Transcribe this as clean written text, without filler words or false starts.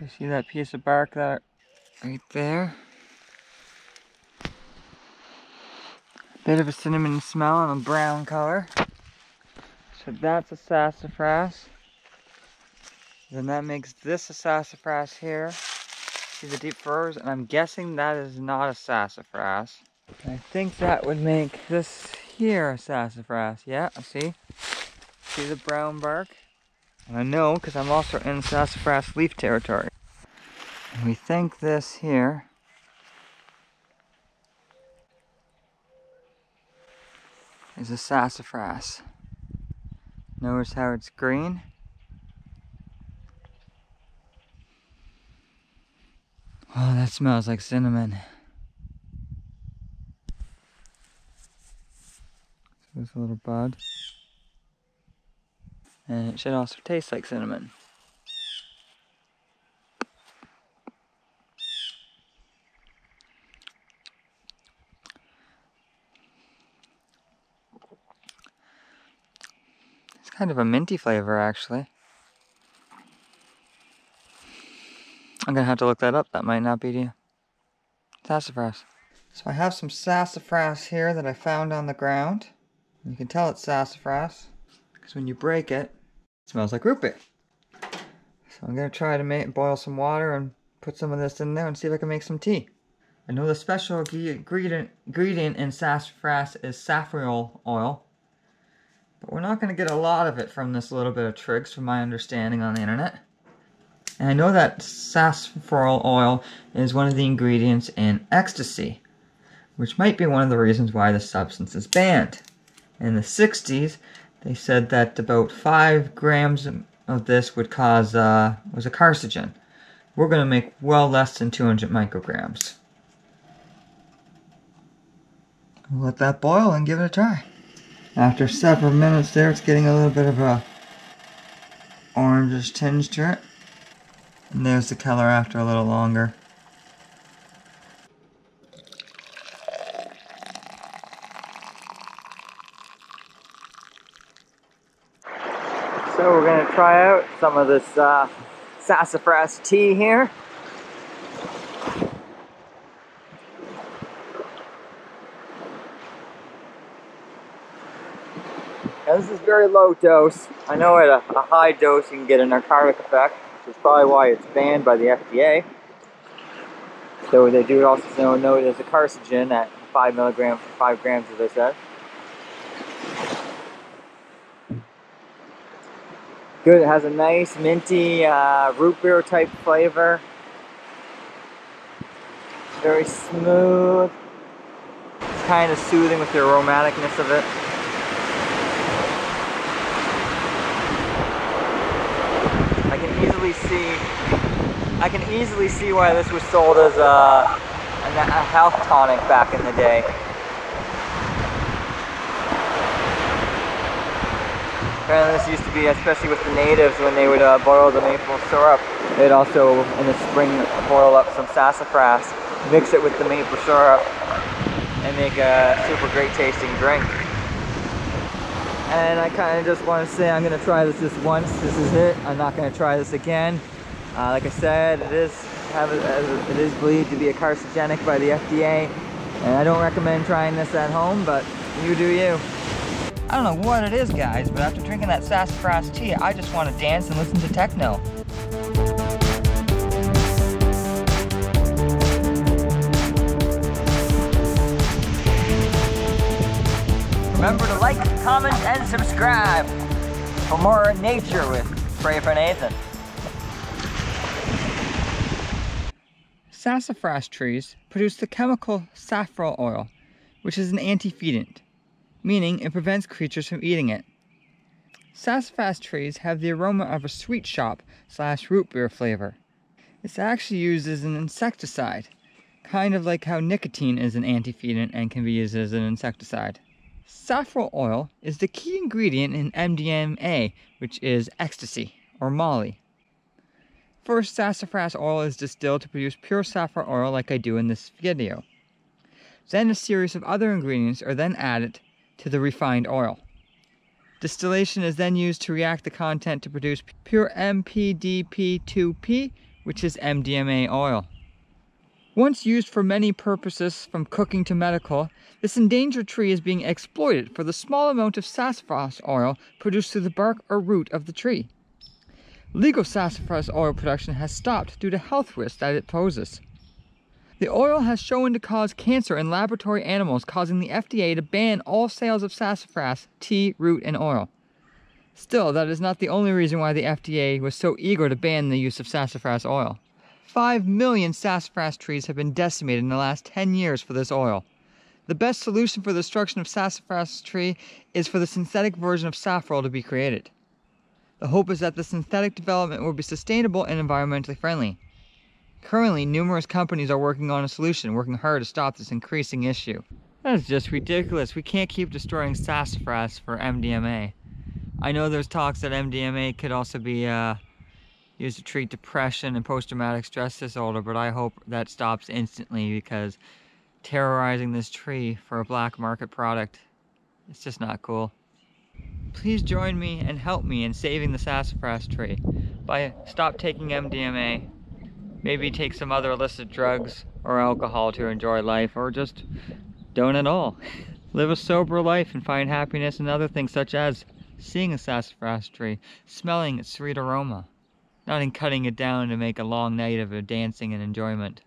You see that piece of bark that right there? Bit of a cinnamon smell and a brown color. So that's a sassafras. Then that makes this a sassafras here. See the deep furrows, and I'm guessing that is not a sassafras. I think that would make this here a sassafras. Yeah, see? See the brown bark? And I know because I'm also in sassafras leaf territory. And we think this here is a sassafras. Notice how it's green. Oh, that smells like cinnamon. So there's a little bud. And it should also taste like cinnamon. It's kind of a minty flavor, actually. I'm gonna have to look that up, that might not be the sassafras. So I have some sassafras here that I found on the ground. You can tell it's sassafras, because when you break it, it smells like root beer. So I'm gonna try to boil some water and put some of this in there and see if I can make some tea. I know the special ingredient in sassafras is saffron oil, but we're not gonna get a lot of it from this little bit of twigs, from my understanding on the internet. And I know that sassafras oil is one of the ingredients in Ecstasy, which might be one of the reasons why the substance is banned. In the 60s, they said that about 5 grams of this would cause, was a carcinogen. We're going to make well less than 200 micrograms. We'll let that boil and give it a try. After several minutes there, it's getting a little bit of a orangish tinge to it. And there's the color after a little longer. So we're going to try out some of this sassafras tea here. Now this is very low dose. I know at a high dose you can get a narcotic effect. That's probably why it's banned by the FDA. So they do also know it as a carcinogen at 5 milligrams for 5 grams, as I said. Good, it has a nice minty root beer type flavor. It's very smooth. It's kind of soothing with the aromaticness of it. I can easily see why this was sold as a health tonic back in the day. Apparently this used to be, especially with the natives, when they would boil the maple syrup, they'd also in the spring boil up some sassafras, mix it with the maple syrup, and make a super great tasting drink. And I kind of just want to say I'm going to try this just once. This is it. I'm not going to try this again. Like I said, it is believed to be a carcinogenic by the FDA. And I don't recommend trying this at home, but you do you. I don't know what it is, guys, but after drinking that sassafras tea, I just want to dance and listen to techno. Remember to like, comment, and subscribe for more nature with Pray for Nathan. Sassafras trees produce the chemical saffron oil, which is an antifeedant, meaning it prevents creatures from eating it. Sassafras trees have the aroma of a sweet shop / root beer flavor. It's actually used as an insecticide, kind of like how nicotine is an antifeedant and can be used as an insecticide. Saffron oil is the key ingredient in MDMA, which is ecstasy, or Molly. First, sassafras oil is distilled to produce pure saffron oil like I do in this video. Then a series of other ingredients are then added to the refined oil. Distillation is then used to react the content to produce pure MPDP2P, which is MDMA oil. Once used for many purposes, from cooking to medical, this endangered tree is being exploited for the small amount of sassafras oil produced through the bark or root of the tree. Legal sassafras oil production has stopped due to health risks that it poses. The oil has shown to cause cancer in laboratory animals, causing the FDA to ban all sales of sassafras, tea, root, and oil. Still, that is not the only reason why the FDA was so eager to ban the use of sassafras oil. 5 million sassafras trees have been decimated in the last 10 years for this oil. The best solution for the destruction of sassafras tree is for the synthetic version of safrole to be created. The hope is that the synthetic development will be sustainable and environmentally friendly. Currently, numerous companies are working on a solution, working hard to stop this increasing issue. That is just ridiculous. We can't keep destroying sassafras for MDMA. I know there's talks that MDMA could also be used to treat depression and post-traumatic stress disorder, but I hope that stops instantly, because terrorizing this tree for a black market product, it's just not cool. Please join me and help me in saving the sassafras tree by stop taking MDMA. Maybe take some other illicit drugs or alcohol to enjoy life, or just don't at all. Live a sober life and find happiness in other things, such as seeing a sassafras tree, smelling its sweet aroma, not in cutting it down to make a long night of dancing and enjoyment.